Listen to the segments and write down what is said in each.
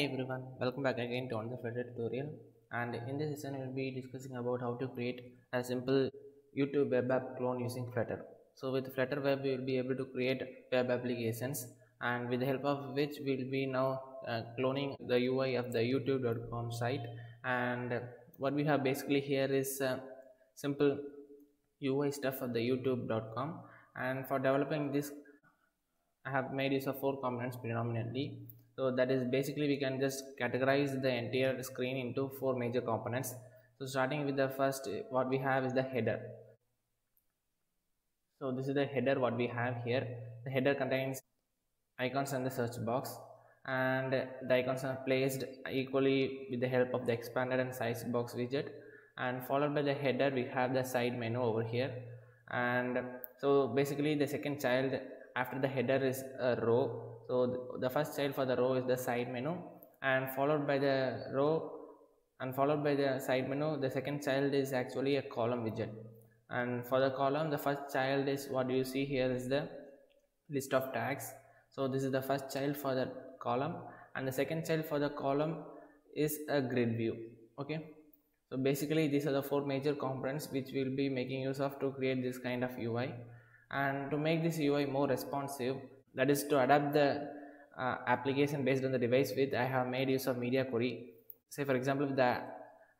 Hi everyone, welcome back again to another Flutter tutorial, and in this session we will be discussing about how to create a simple YouTube web app clone using Flutter. So with Flutter web we will be able to create web applications, and with the help of which we will be now cloning the UI of the youtube.com site. And what we have basically here is simple UI stuff of the youtube.com, and for developing this I have made use of four components predominantly. So that is basically we can just categorize the entire screen into four major components. So starting with the first, what we have is the header. So this is the header what we have here. The header contains icons and the search box, and the icons are placed equally with the help of the expanded and sized box widget, and followed by the header we have the side menu over here. And so basically the second child after the header is a row. So the first child for the row is the side menu, and followed by the row and followed by the side menu, the second child is actually a column widget. And for the column, the first child is what you see here is the list of tags. So this is the first child for the column, and the second child for the column is a grid view. Okay, so basically these are the four major components which we will be making use of to create this kind of UI. And to make this UI more responsive, that is to adapt the application based on the device width, I have made use of Media Query. Say for example, if the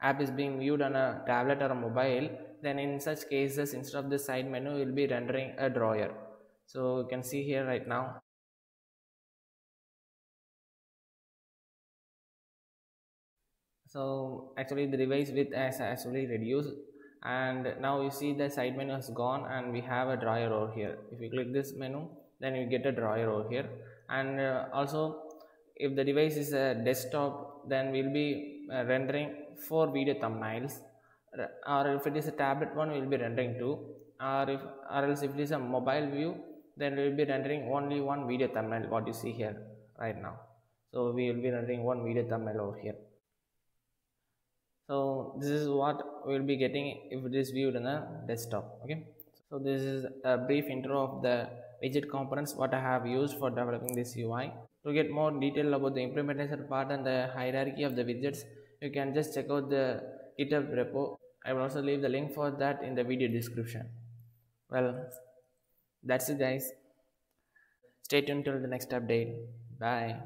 app is being viewed on a tablet or a mobile, then in such cases instead of the side menu you will be rendering a drawer. So you can see here right now. So actually the device width has actually reduced, and now you see the side menu has gone and we have a drawer over here. If you click this menu, then you get a drawer over here. And also if the device is a desktop, then we'll be rendering four video thumbnails, or if it is a tablet one we'll be rendering two, or else if it is a mobile view, then we'll be rendering only one video thumbnail, what you see here right now. So we will be rendering one video thumbnail over here. So this is what we'll be getting if it is viewed on a desktop. Okay, so this is a brief intro of the widget components what I have used for developing this UI. To get more detail about the implementation part and the hierarchy of the widgets, you can just check out the GitHub repo. I will also leave the link for that in the video description. Well, that's it guys. Stay tuned till the next update. Bye.